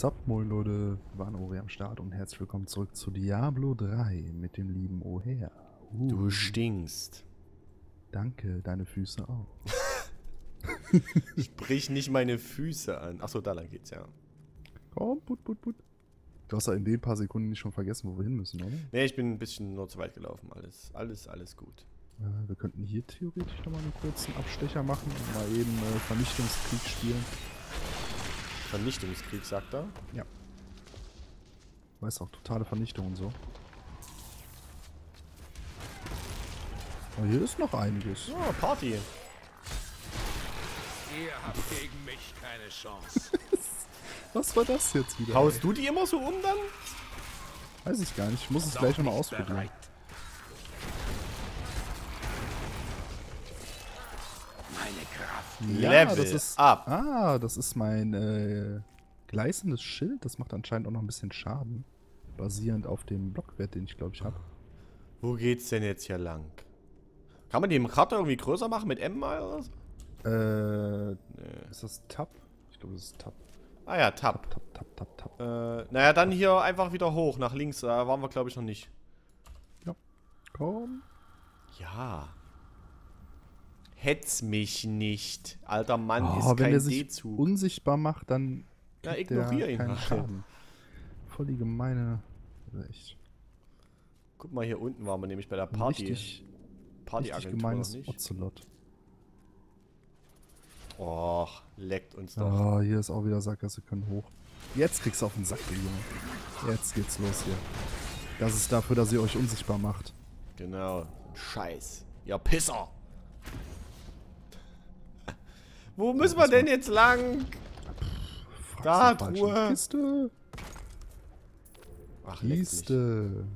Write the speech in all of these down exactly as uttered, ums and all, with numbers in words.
Zap, moin Leute, Vanori am Start und herzlich willkommen zurück zu Diablo drei mit dem lieben Oher. Uh. Du stinkst. Danke, deine Füße auch. Sprich nicht meine Füße an. Achso, da lang geht's, ja. Komm, put, put, put. Du hast ja in den paar Sekunden nicht schon vergessen, wo wir hin müssen, oder? Nee, ich bin ein bisschen nur zu weit gelaufen. Alles, alles, alles gut. Ja, wir könnten hier theoretisch nochmal einen kurzen Abstecher machen und mal eben äh, Vernichtungskrieg spielen. Vernichtungskrieg, sagt er? Ja. Weiß auch, totale Vernichtung und so. Aber hier ist noch einiges. Ja, Party. Ihr habt gegen mich keine Chance. Was war das jetzt wieder? Haust ey? Du die immer so um dann? Weiß ich gar nicht. Ich muss es gleich nochmal ausprobieren. Bereit. Meine Kraft. Ja, Level das ist, up. Ah, das ist mein äh, gleißendes Schild. Das macht anscheinend auch noch ein bisschen Schaden. Basierend auf dem Blockwert, den ich glaube ich habe. Wo geht's denn jetzt hier lang? Kann man die Karte irgendwie größer machen mit M mal oder so? Äh, nee. Ist das Tab? Ich glaube, das ist Tab. Ah ja, Tab. Tab, Tab, Tab, Tab, Tab. Äh, naja, dann hier einfach wieder hoch, nach links. Da waren wir, glaube ich, noch nicht. Ja. Komm. Ja. Hetz mich nicht. Alter Mann, oh, ist kein wenn der sich D-Zug. Unsichtbar macht, dann ja, ignoriere ihn. Keinen Schaden. Voll die gemeine... Echt. Guck mal, hier unten waren wir nämlich bei der Party. Richtig, Party richtig gemeines Ocelot. Oh, leckt uns doch. Oh, hier ist auch wieder Sackgasse, können hoch. Jetzt kriegst du auf den Sack, Junge. Jetzt geht's los hier. Das ist dafür, dass ihr euch unsichtbar macht. Genau. Scheiß. Ihr Pisser. Wo müssen wir denn jetzt lang? Pff, da, Ruhe. Kiste. Ach, Kiste.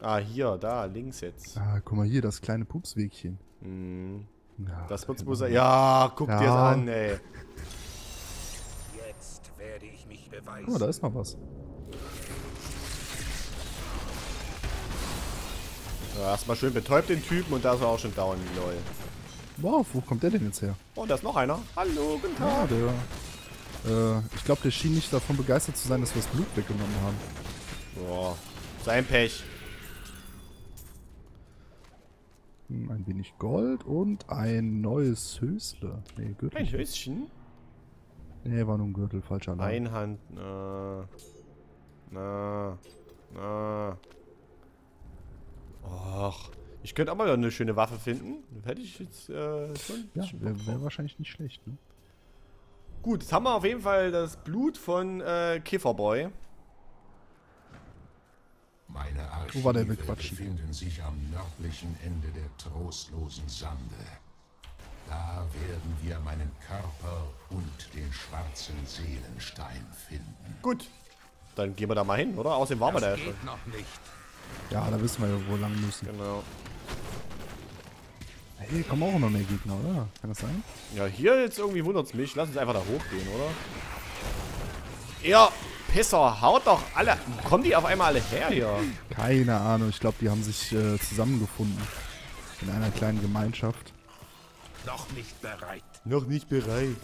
Ah, hier, da, links jetzt. Ah, guck mal hier, das kleine Pupswegchen. Mhm. Ja, das wird's bloß sein. Ja, guck ja. dir das an, ey. Jetzt werde ich mich beweisen. Oh, da ist noch was. Ja, erstmal schön betäubt den Typen und da ist er auch schon down, lol. Wow, wo kommt der denn jetzt her? Oh, da ist noch einer. Hallo, guten Tag. Ja, der, äh, ich glaube, der schien nicht davon begeistert zu sein, dass wir das Blut weggenommen haben. Boah, sein Pech. Ein wenig Gold und ein neues Hösle. Nee, Gürtel. Ein Höschen? Nee, war nur ein Gürtel, falscher Name. Einhand. Na. Na. Na. Och. Ich könnte auch mal eine schöne Waffe finden. Hätte ich jetzt äh, schon. Ja, wäre wär wahrscheinlich nicht schlecht, ne? Gut, jetzt haben wir auf jeden Fall das Blut von äh, Kifferboy. Meine Archive oh, befinden sich am nördlichen Ende der trostlosen Sande. Da werden wir meinen Körper und den schwarzen Seelenstein finden. Gut, dann gehen wir da mal hin, oder? Außerdem waren wir da ja schon. Noch nicht. Ja, da wissen wir ja, wo lang müssen. Genau. Hey, kommen auch noch mehr Gegner, oder? Kann das sein? Ja, hier jetzt irgendwie wundert's mich. Lass uns einfach da hochgehen, oder? Ja. Pisser, haut doch alle. Kommen die auf einmal alle her hier? Keine Ahnung, ich glaube, die haben sich äh, zusammengefunden. In einer kleinen Gemeinschaft. Noch nicht bereit. Noch nicht bereit.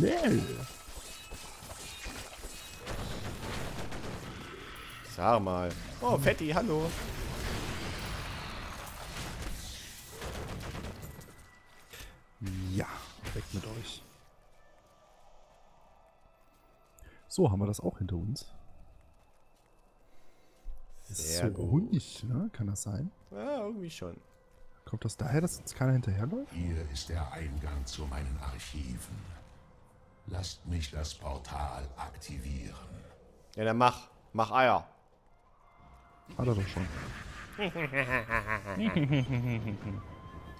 Nee. Sag mal. Oh, Fetti, hallo. Ja, weg mit euch. So, haben wir das auch hinter uns. Das ist so ruhig, ne? Kann das sein? Ja, irgendwie schon. Kommt das daher, dass uns keiner hinterherläuft? Hier ist der Eingang zu meinen Archiven. Lasst mich das Portal aktivieren. Ja, dann mach. Mach Eier. Hat er doch schon.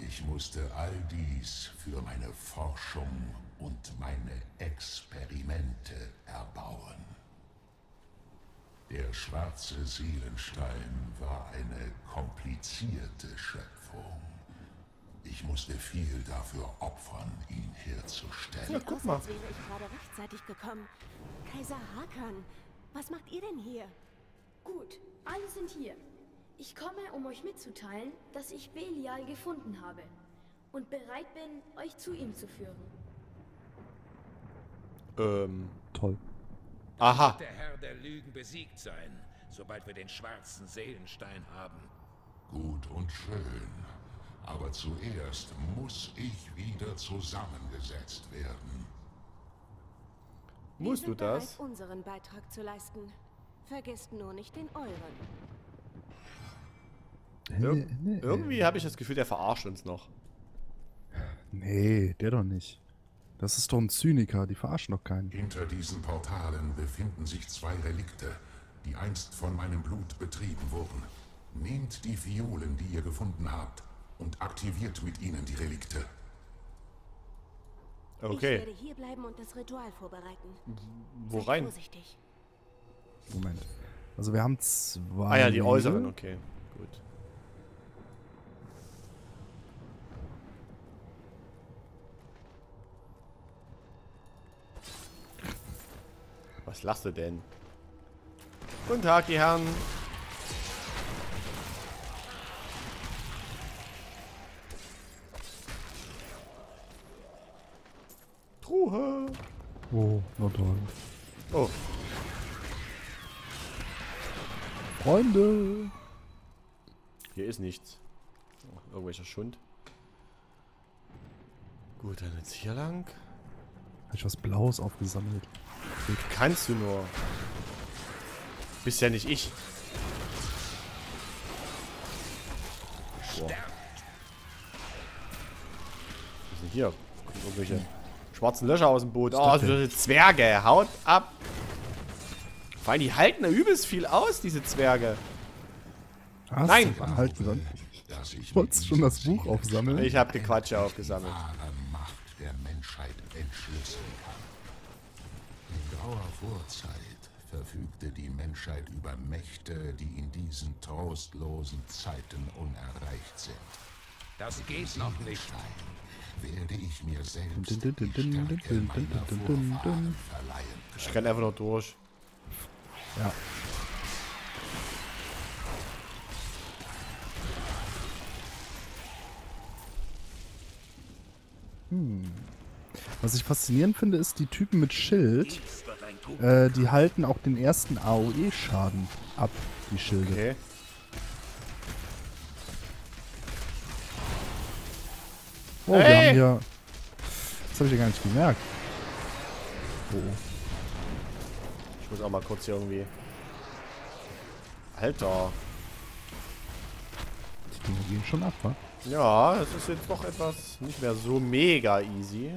Ich musste all dies für meine Forschung und meine Experimente erbauen. Der schwarze Seelenstein war eine komplizierte Schöpfung. Ich musste viel dafür opfern, ihn herzustellen. Ja, guck mal. Deswegen bin ich gerade rechtzeitig gekommen. Kaiser Hakan, was macht ihr denn hier? Gut, alle sind hier. Ich komme, um euch mitzuteilen, dass ich Belial gefunden habe und bereit bin, euch zu ihm zu führen. Ähm. Toll. Aha. Wird der Herr der Lügen besiegt sein, sobald wir den schwarzen Seelenstein haben. Gut und schön. Aber zuerst muss ich wieder zusammengesetzt werden. Musst du das? Wir sind bereit, unseren Beitrag zu leisten. Vergesst nur nicht den euren. Ir nee, irgendwie nee. habe ich das Gefühl, der verarscht uns noch. Nee, der doch nicht. Das ist doch ein Zyniker, die verarschen doch keinen. Hinter diesen Portalen befinden sich zwei Relikte, die einst von meinem Blut betrieben wurden. Nehmt die Violen, die ihr gefunden habt, und aktiviert mit ihnen die Relikte. Okay. Ich werde hier bleiben und das Ritual vorbereiten. Wo rein? Vorsichtig. Moment. Also wir haben zwei... Ah ja, die äußeren, okay. Gut. Was lachst du denn? Guten Tag, die Herren. Truhe. Oh, na toll. Oh. Freunde. Hier ist nichts. Oh, irgendwelcher Schund. Gut, dann jetzt hier lang. Habe ich was Blaues aufgesammelt? Wie kannst du nur? Bist ja nicht ich. Boah. Was ist denn hier? Kommt irgendwelche schwarzen Löcher aus dem Boot. Oh, solche Zwerge. Haut ab. Vor allem, die halten da übelst viel aus, diese Zwerge. Hast Nein. Halten dann. Ich wollte schon das Buch aufsammeln. Ich habe die Quatsche aufgesammelt. Macht der Menschheit entschlüsseln kann. In grauer Vorzeit verfügte die Menschheit über Mächte, die in diesen trostlosen Zeiten unerreicht sind. Das geht noch nicht. Werde ich mir selbst die Stärke meiner Vorfahren verleihen. Ich kann einfach noch durch. Ja. Hm. Was ich faszinierend finde, ist, die Typen mit Schild, äh, die halten auch den ersten A O E-Schaden ab, die Schilde. Okay. Oh, hey. Wir haben hier... Das habe ich ja gar nicht gemerkt. Oh. Ich muss auch mal kurz hier irgendwie... Alter. Die Dinge gehen schon ab, wa? Ja, es ist jetzt doch etwas nicht mehr so mega easy.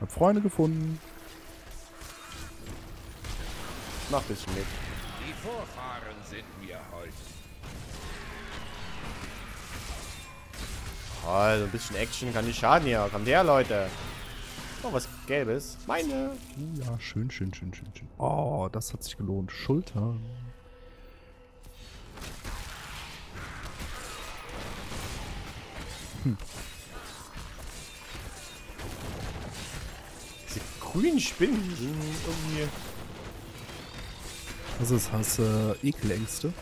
Hab Freunde gefunden. Mach ein bisschen mit. Die Vorfahren sind mir heute. Also ein bisschen Action kann nicht schaden hier. Kommt her, Leute. Oh, was Gelbes. Meine. Ja, schön, schön, schön, schön, schön. Oh, das hat sich gelohnt. Schulter. Hm. Diese grünen Spinnen sind irgendwie... Also das heißt äh, Ekelängste.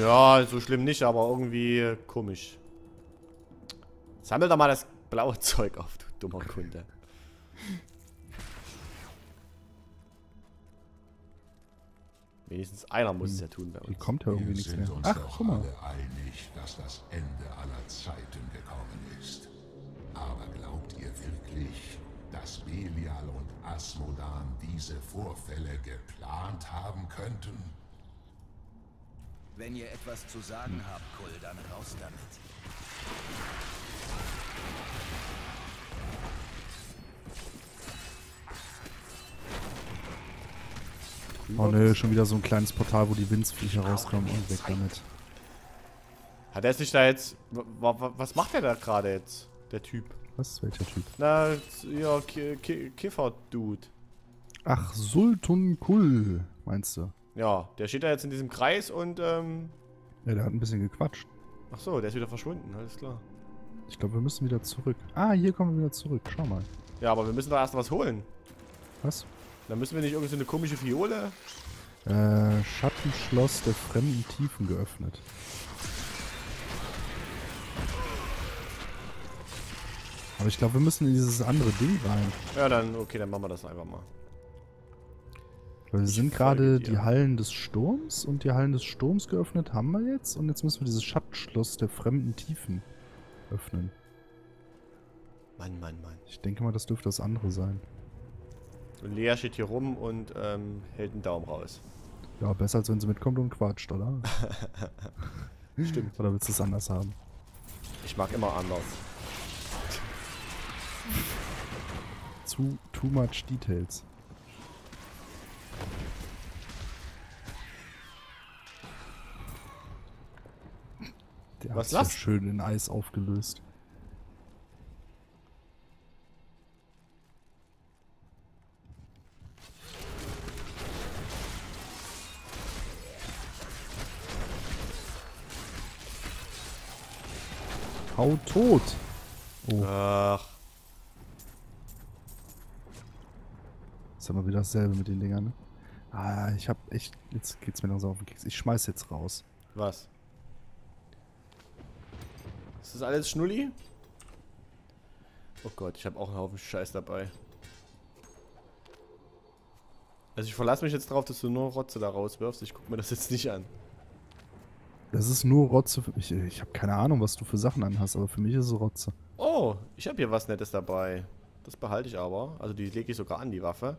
Ja, so schlimm nicht, aber irgendwie komisch. Sammel doch mal das blaue Zeug auf, du dummer Kunde. Wenigstens einer muss es ja tun. Bei uns. Hier kommt ja irgendwie nichts mehr. Ach, guck mal. Wir sind uns doch alle einig, dass das Ende aller Zeiten gekommen ist. Aber glaubt ihr wirklich, dass Belial und Asmodan diese Vorfälle geplant haben könnten? Wenn ihr etwas zu sagen hm. habt, Kull, dann raus damit. Oh ne, schon wieder so ein kleines Portal, wo die Windsviecher rauskommen und weg damit. Hat er sich da jetzt... Was macht er da gerade jetzt? Der Typ. Was? Welcher Typ? Na, ja, Kiffer-Dude. Ach, Zoltun Kulle, meinst du? Ja, der steht da jetzt in diesem Kreis und ähm... ja, der hat ein bisschen gequatscht. Ach so, der ist wieder verschwunden, alles klar. Ich glaube, wir müssen wieder zurück. Ah, hier kommen wir wieder zurück, schau mal. Ja, aber wir müssen doch erst was holen. Was? Dann müssen wir nicht irgendwie so eine komische Viole? Äh, Schattenschloss der fremden Tiefen geöffnet. Aber ich glaube, wir müssen in dieses andere Ding rein. Ja, dann, okay, dann machen wir das einfach mal. Weil wir sind gerade die Hallen des Sturms und die Hallen des Sturms geöffnet haben wir jetzt. Und jetzt müssen wir dieses Schatzschloss der fremden Tiefen öffnen. Mann, Mann, Mann. Ich denke mal, das dürfte das andere sein. Lea steht hier rum und ähm, hält einen Daumen raus. Ja, besser als wenn sie mitkommt und quatscht, oder? Stimmt. Oder willst du es anders haben? Ich mag immer anders. Too, too much details. Der hat sich schön in Eis aufgelöst. Hau tot! Oh. Ach. Das ist immer wieder dasselbe mit den Dingern, ne? Ah, ich hab echt... Jetzt geht's mir langsam auf den Keks. Ich schmeiß jetzt raus. Was? Ist das alles Schnulli? Oh Gott, ich habe auch einen Haufen Scheiß dabei. Also ich verlasse mich jetzt drauf, dass du nur Rotze da rauswirfst. Ich guck mir das jetzt nicht an. Das ist nur Rotze für mich. Ich, ich habe keine Ahnung, was du für Sachen anhast, aber für mich ist es Rotze. Oh, ich habe hier was Nettes dabei. Das behalte ich aber. Also die lege ich sogar an, die Waffe.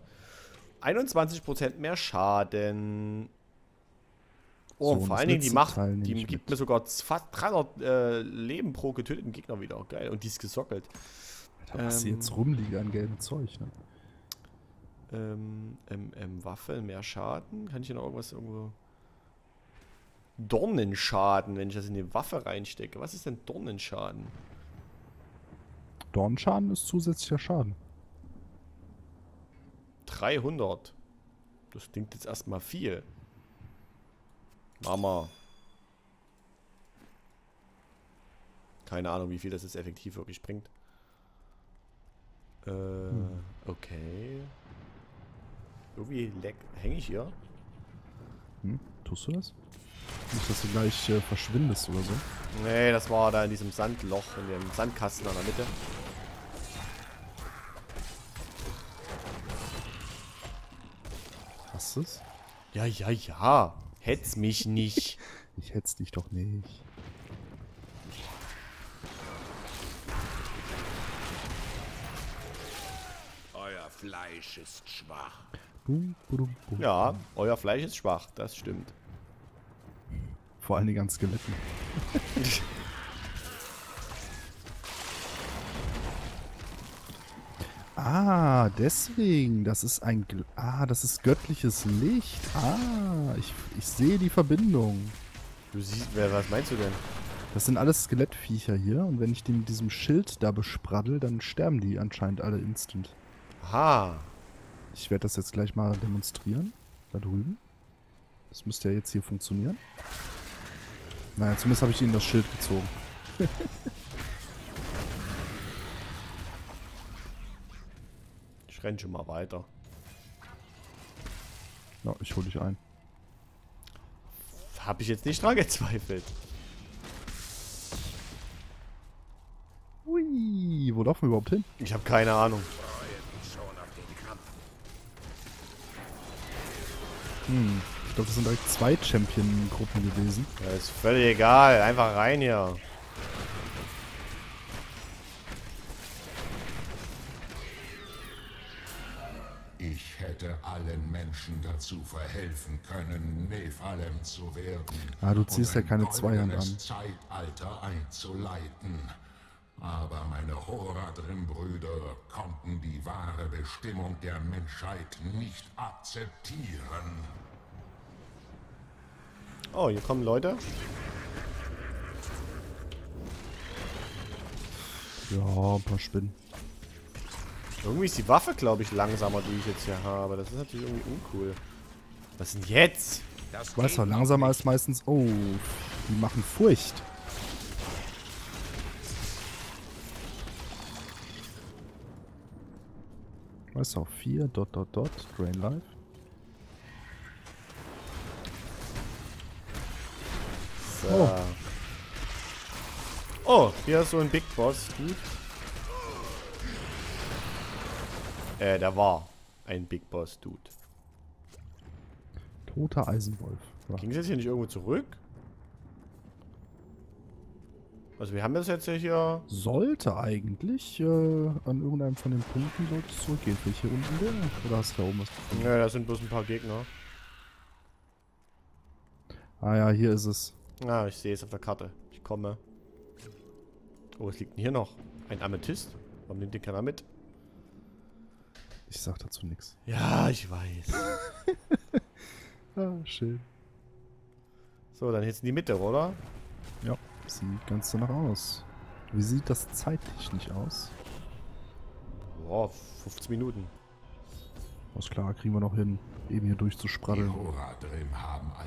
einundzwanzig Prozent mehr Schaden. Oh, so, vor allen Dingen, die macht, die gibt mir sogar fast dreihundert äh, Leben pro getöteten Gegner wieder. Geil. Und die ist gesockelt. Alter, was ähm, hier jetzt rumliegt an gelbem Zeug, ne? Ähm, ähm, ähm, Waffe, mehr Schaden. Kann ich hier noch irgendwas irgendwo... Dornenschaden, wenn ich das in die Waffe reinstecke. Was ist denn Dornenschaden? Dornenschaden ist zusätzlicher Schaden. dreihundert. Das klingt jetzt erstmal viel. Mama. Keine Ahnung, wie viel das jetzt effektiv wirklich bringt. Äh, hm. okay. Irgendwie hänge ich hier. Hm, tust du das? Nicht, dass du gleich äh, verschwindest oder so. Nee, das war da in diesem Sandloch, in dem Sandkasten an der Mitte. Hast du's? Ja, ja, ja. Hetz mich nicht. Ich hetz dich doch nicht. Euer Fleisch ist schwach. Bum, bum, bum. Ja, euer Fleisch ist schwach, das stimmt. Vor allen Dingen an Skeletten. Ah, deswegen. Das ist ein... Gl ah, das ist göttliches Licht. Ah, ich, ich sehe die Verbindung. Du siehst... Wer, was meinst du denn? Das sind alles Skelettviecher hier. Und wenn ich die mit diesem Schild da bespraddel, dann sterben die anscheinend alle instant. Aha. Ich werde das jetzt gleich mal demonstrieren. Da drüben. Das müsste ja jetzt hier funktionieren. Naja, zumindest habe ich ihnen das Schild gezogen. Ich renne schon mal weiter. Ja, ich hole dich ein. Habe ich jetzt nicht dran gezweifelt. Ui, wo laufen wir überhaupt hin? Ich habe keine Ahnung. Hm. Ich glaube, das sind direkt zwei Champion-Gruppen gewesen. Ja, ist völlig egal. Einfach rein hier. Ich hätte allen Menschen dazu verhelfen können, Nephalem zu werden. Ah, du ziehst ja keine Zweihand an. Zeitalter einzuleiten. Aber meine Horadrim-Brüder konnten die wahre Bestimmung der Menschheit nicht akzeptieren. Oh, hier kommen Leute. Ja, ein paar Spinnen. Irgendwie ist die Waffe, glaube ich, langsamer, die ich jetzt hier habe. Das ist natürlich irgendwie uncool. Was denn jetzt? Das weißt du, langsamer ist meistens... Oh, die machen Furcht. Weißt du, vier, dot, dot, dot, Drain Life. Oh. oh, hier ist so ein Big Boss. Gut. Äh, da war ein Big Boss Dude. Toter Eisenwolf. Ging es jetzt hier nicht irgendwo zurück? Also wir haben das jetzt hier... Sollte eigentlich äh, an irgendeinem von den Punkten sollte es zurückgehen. Bin ich hier unten bin? Oder hast du da oben was gefunden? Ja, da sind bloß ein paar Gegner. Ah ja, hier ist es. Ah, ich sehe es auf der Karte. Ich komme. Oh, was liegt denn hier noch? Ein Amethyst? Warum nimmt den keiner mit? Ich sag dazu nichts. Ja, ich weiß. Ah, schön. So, dann jetzt in die Mitte, oder? Ja, sieht ganz danach aus. Wie sieht das zeitlich nicht aus? Boah, fünfzehn Minuten. Alles klar, kriegen wir noch hin, eben hier durchzuspraddeln.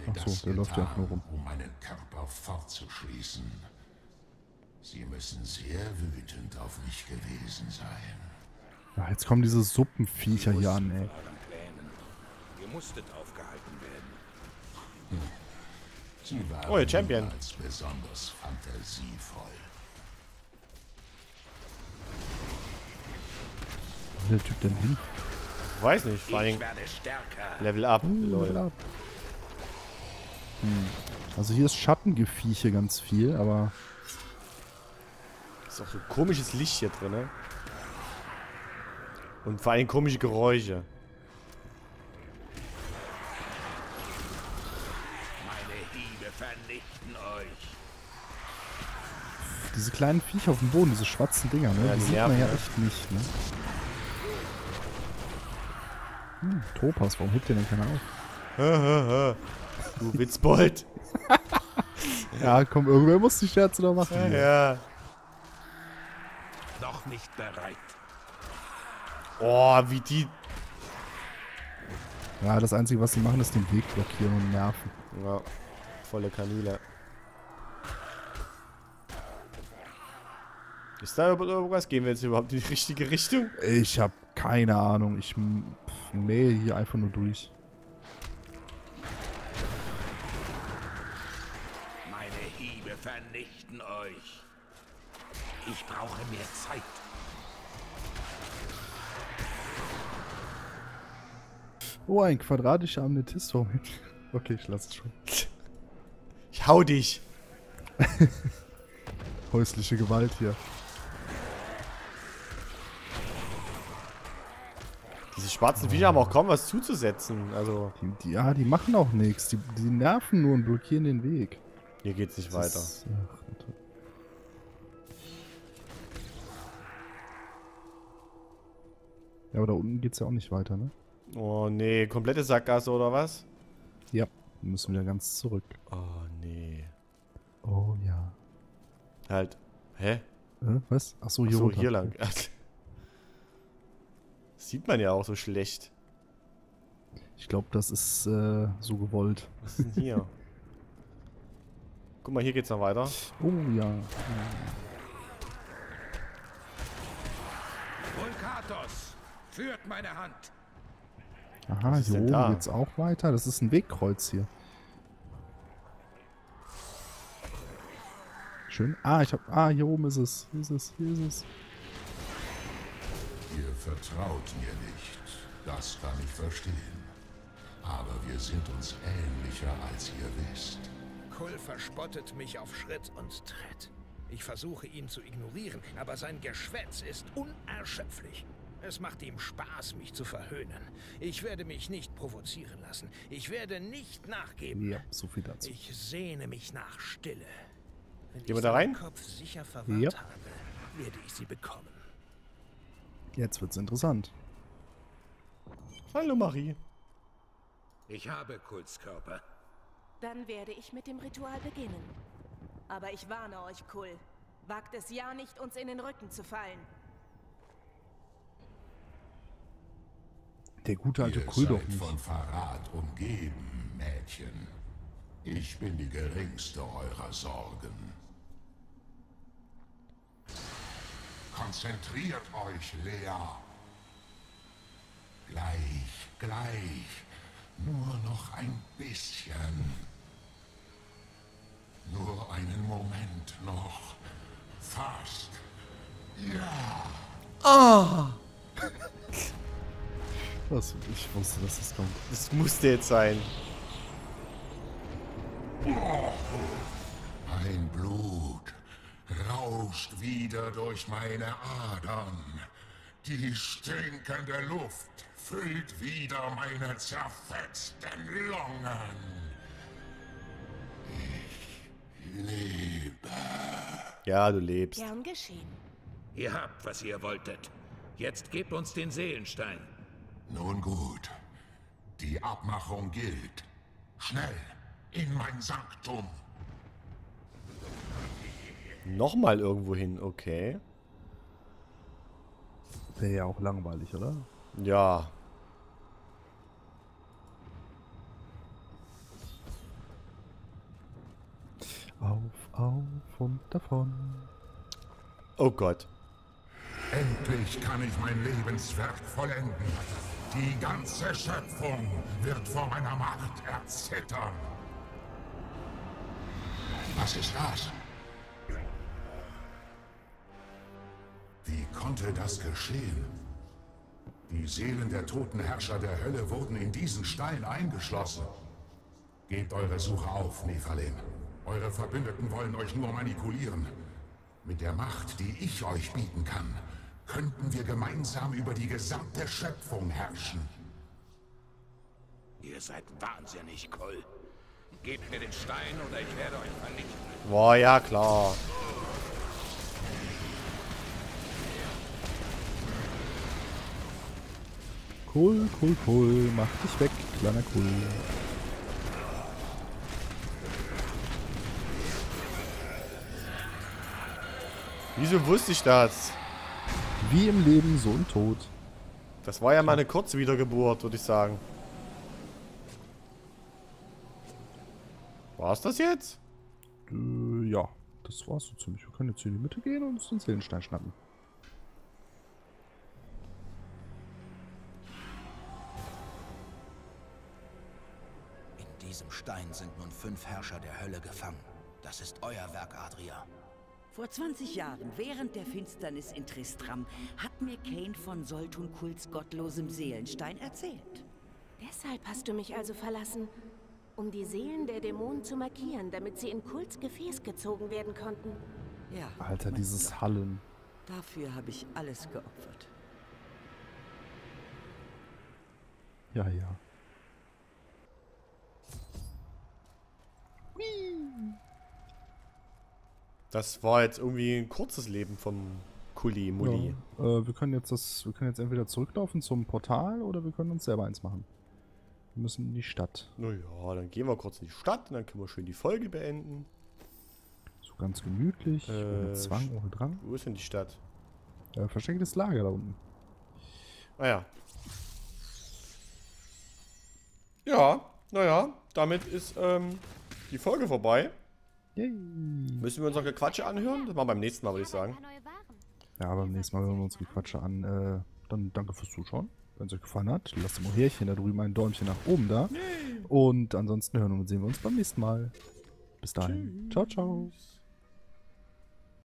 Achso, der läuft ja auch nur rum. Um meinen Körper fortzuschließen. Sie müssen sehr wütend auf mich gewesen sein. Ja, jetzt kommen diese Suppenviecher hier an, ey. Ihr musstet aufgehalten werden. Hm. Sie waren oh, ihr Champion. Besonders fantasievoll. Wo ist der Typ denn hin? Weiß nicht, vor allem Level up, hm, Leute. Level up. Hm. Also hier ist Schattengevieche ganz viel, aber... Ist auch so ein komisches Licht hier drin, ne? Und vor allem komische Geräusche. Diese kleinen Viecher auf dem Boden, diese schwarzen Dinger, ne? Ja, die, die sieht man ja echt nicht, ne? Hm, Topas, warum hebt ihr den keiner auf? Du Witzbold! Ja, komm, irgendwer muss die Scherze noch machen. Ja, ja. Noch nicht bereit. Oh, wie die... Ja, das Einzige, was sie machen, ist den Weg blockieren und nerven. Ja, volle Kanüle. Ist da irgendwas? Gehen wir jetzt überhaupt in die richtige Richtung? Ich habe keine Ahnung. Ich mähe hier einfach nur durch. Meine Hiebe vernichten euch. Ich brauche mehr Zeit. Oh, ein quadratischer Amethyst. Okay, ich lasse es schon. Ich hau dich. Häusliche Gewalt hier. Diese schwarzen Viecher haben auch kaum was zuzusetzen, also... Die, die, ja, die machen auch nichts. Die, die nerven nur und blockieren den Weg. Hier geht's nicht das weiter. Ist, ach, ja, aber da unten geht's ja auch nicht weiter, ne? Oh, nee. Komplette Sackgasse, oder was? Ja. Wir müssen wieder ganz zurück. Oh, nee. Oh, ja. Halt. Hä? Äh, was? Achso, hier Ach so, runter. hier lang. Sieht man ja auch so schlecht. Ich glaube, das ist äh, so gewollt. Was ist denn hier? Guck mal, hier geht's noch weiter. Oh ja. Vulkatos, führt meine Hand. Aha, hier oben da? geht's auch weiter. Das ist ein Wegkreuz hier. Schön. Ah, ich hab. Ah, hier oben ist es. Hier ist es. Hier ist es. Ihr vertraut mir nicht. Das kann ich verstehen. Aber wir sind uns ähnlicher, als ihr wisst. Kull verspottet mich auf Schritt und Tritt. Ich versuche ihn zu ignorieren, aber sein Geschwätz ist unerschöpflich. Es macht ihm Spaß, mich zu verhöhnen. Ich werde mich nicht provozieren lassen. Ich werde nicht nachgeben. Ja, so viel dazu. Ich sehne mich nach Stille. Wenn Gehen wir da rein? Kopf sicher verwahrt ja. habe, werde ich sie bekommen. Jetzt wird's interessant. Hallo Marie. Ich habe Kulskörper. Dann werde ich mit dem Ritual beginnen. Aber ich warne euch, Kull. Wagt es ja nicht, uns in den Rücken zu fallen. Der gute alte Kull doch nicht. Ihr seid von Verrat umgeben, Mädchen. Ich bin die geringste eurer Sorgen. Konzentriert euch, Lea. Gleich, gleich. Nur noch ein bisschen. Nur einen Moment noch. Fast. Ja. Ah. Was? Ich wusste, dass das kommt. Das musste jetzt sein. Mein Blut rauscht wieder durch meine Adern. Die stinkende Luft füllt wieder meine zerfetzten Lungen. Ich lebe. Ja, du lebst. Gern geschehen. Ihr habt, was ihr wolltet. Jetzt gebt uns den Seelenstein. Nun gut. Die Abmachung gilt. Schnell, in mein Sanktum. Nochmal irgendwo hin, okay. Wäre ja auch langweilig, oder? Ja. Auf, auf und davon. Oh Gott. Endlich kann ich mein Lebenswerk vollenden. Die ganze Schöpfung wird vor meiner Macht erzittern. Was ist das? Wie konnte das geschehen? Die Seelen der toten Herrscher der Hölle wurden in diesen Stein eingeschlossen. Gebt eure Suche auf, Nephalem. Eure Verbündeten wollen euch nur manipulieren. Mit der Macht, die ich euch bieten kann, könnten wir gemeinsam über die gesamte Schöpfung herrschen. Ihr seid wahnsinnig, Kull. Gebt mir den Stein oder ich werde euch vernichten. Boah, ja klar. Cool, cool, cool. Mach dich weg, kleiner Cool. Wieso wusste ich das? Wie im Leben, so im Tod. Das war ja mal eine kurze Wiedergeburt, würde ich sagen. War's das jetzt? Äh, ja, das war's so ziemlich. Wir können jetzt hier in die Mitte gehen und uns den Seelenstein schnappen. In diesem Stein sind nun fünf Herrscher der Hölle gefangen. Das ist euer Werk, Adria. Vor zwanzig Jahren, während der Finsternis in Tristram, hat mir Cain von Zoltun Kulls gottlosem Seelenstein erzählt. Deshalb hast du mich also verlassen, um die Seelen der Dämonen zu markieren, damit sie in Kulls Gefäß gezogen werden konnten. Ja. Alter, dieses Hallen. Dafür habe ich alles geopfert. Ja, ja. Das war jetzt irgendwie ein kurzes Leben vom Kulli Mulli. Ja, äh, wir können jetzt das, wir können jetzt entweder zurücklaufen zum Portal oder wir können uns selber eins machen. Wir müssen in die Stadt. Naja, dann gehen wir kurz in die Stadt und dann können wir schön die Folge beenden. So ganz gemütlich, äh, ohne Zwang, ohne Drang. Wo ist denn die Stadt? Ja, verstecktes Lager da unten. Ah ja. Ja, naja, damit ist ähm, die Folge vorbei. Yay. Müssen wir uns noch Gequatsche anhören? Das machen wir beim nächsten Mal, würde ich sagen. Ja, beim nächsten Mal hören wir uns Gequatsche an. Äh, dann danke fürs Zuschauen. Wenn es euch gefallen hat, lasst mal ein Härchen da drüben, ein Däumchen nach oben da. Yay. Und ansonsten hören und sehen wir uns beim nächsten Mal. Bis dahin. Tschüss. Ciao, ciao.